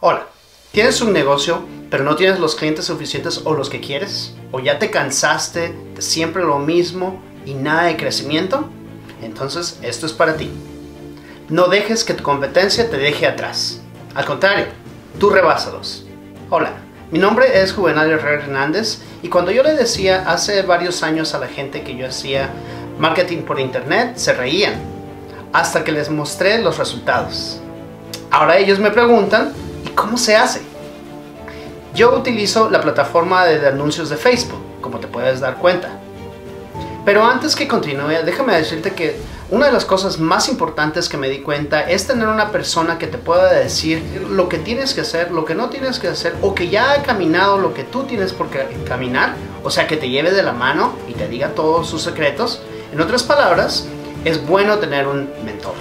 Hola, ¿tienes un negocio pero no tienes los clientes suficientes o los que quieres? ¿O ya te cansaste de siempre lo mismo y nada de crecimiento? Entonces esto es para ti. No dejes que tu competencia te deje atrás. Al contrario, tú rebásalos. Hola, mi nombre es Juvenal Herrera Hernández y cuando yo le decía hace varios años a la gente que yo hacía marketing por internet, se reían hasta que les mostré los resultados. Ahora ellos me preguntan, ¿y cómo se hace? Yo utilizo la plataforma de anuncios de Facebook, como te puedes dar cuenta. Pero antes que continúe, déjame decirte que una de las cosas más importantes que me di cuenta es tener una persona que te pueda decir lo que tienes que hacer, lo que no tienes que hacer, o que ya ha caminado lo que tú tienes por caminar, o sea, que te lleve de la mano y te diga todos sus secretos. En otras palabras, es bueno tener un mentor.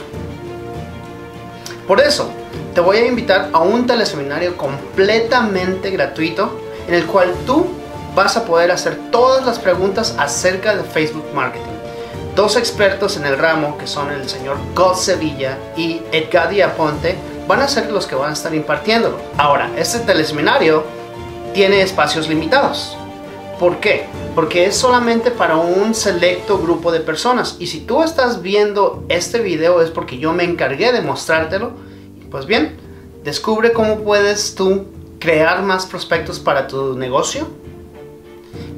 Por eso, te voy a invitar a un teleseminario completamente gratuito en el cual tú vas a poder hacer todas las preguntas acerca de Facebook Marketing. Dos expertos en el ramo, que son el señor Gus Sevilla y Edgady Aponte, van a ser los que van a estar impartiéndolo. Ahora, este teleseminario tiene espacios limitados. ¿Por qué? Porque es solamente para un selecto grupo de personas. Y si tú estás viendo este video es porque yo me encargué de mostrártelo. Pues bien, descubre cómo puedes tú crear más prospectos para tu negocio,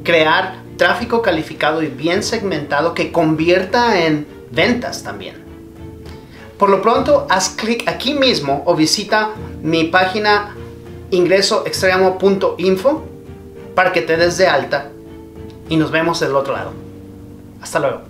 crear tráfico calificado y bien segmentado que convierta en ventas también. Por lo pronto, haz clic aquí mismo o visita mi página ingresoextremo.info para que te des de alta. Y nos vemos del otro lado. Hasta luego.